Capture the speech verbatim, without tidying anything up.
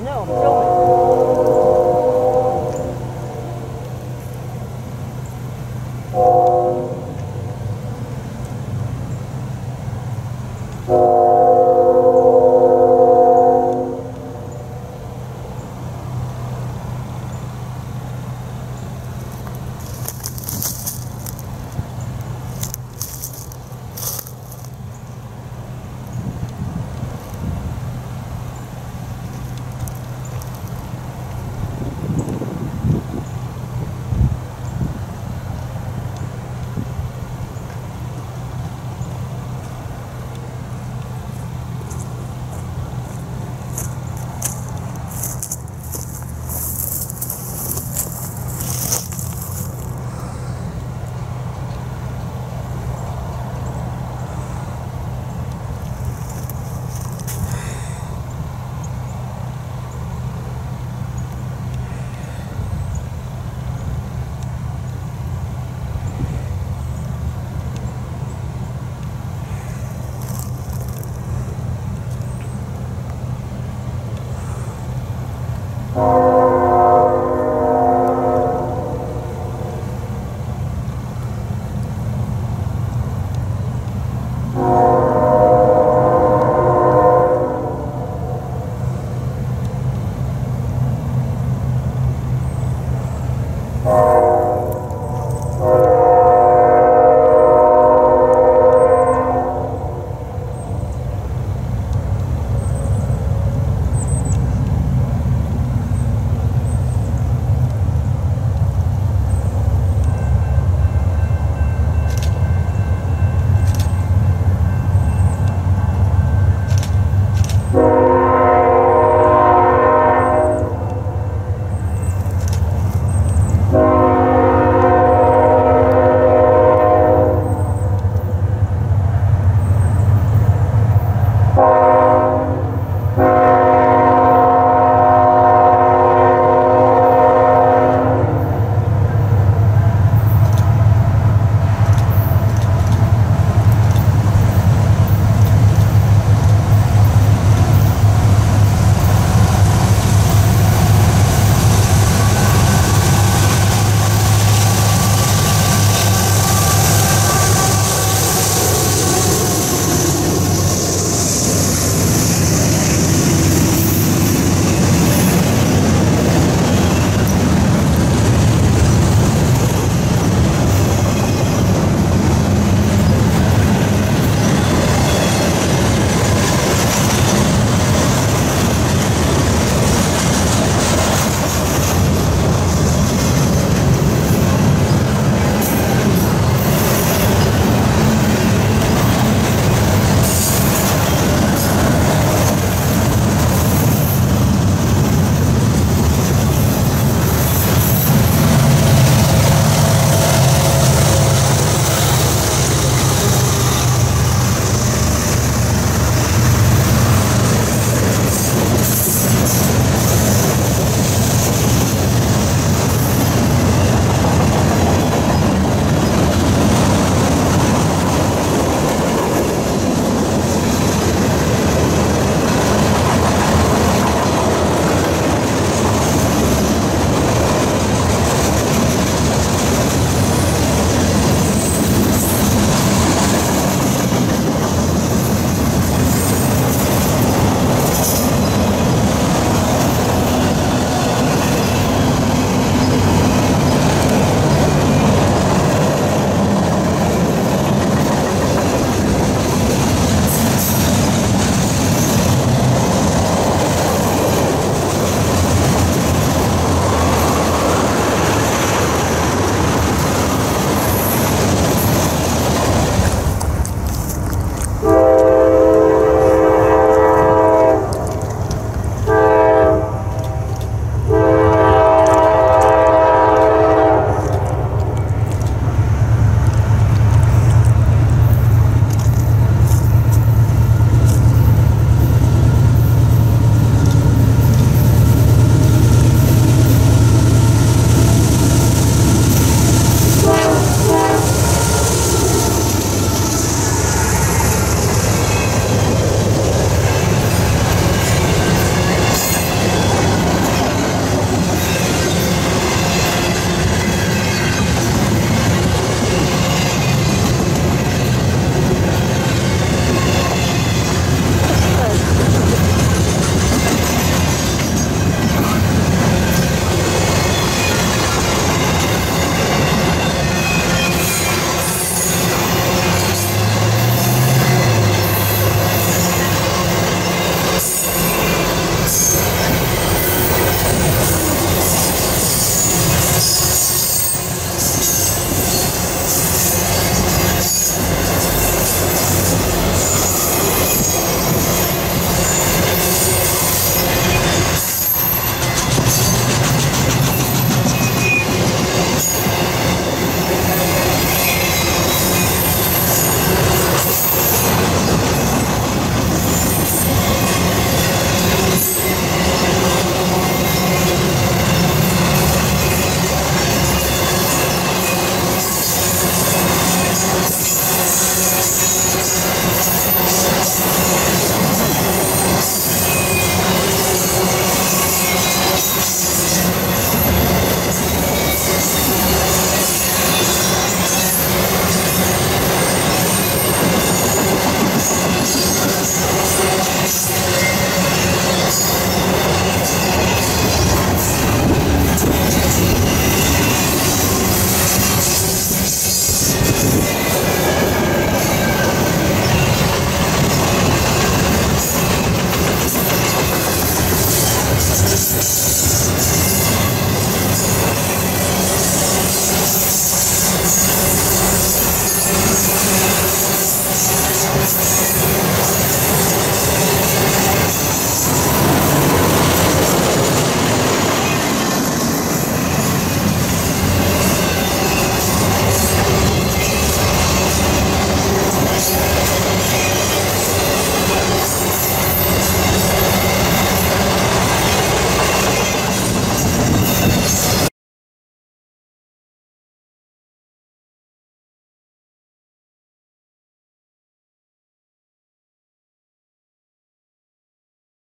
I know, I'm going.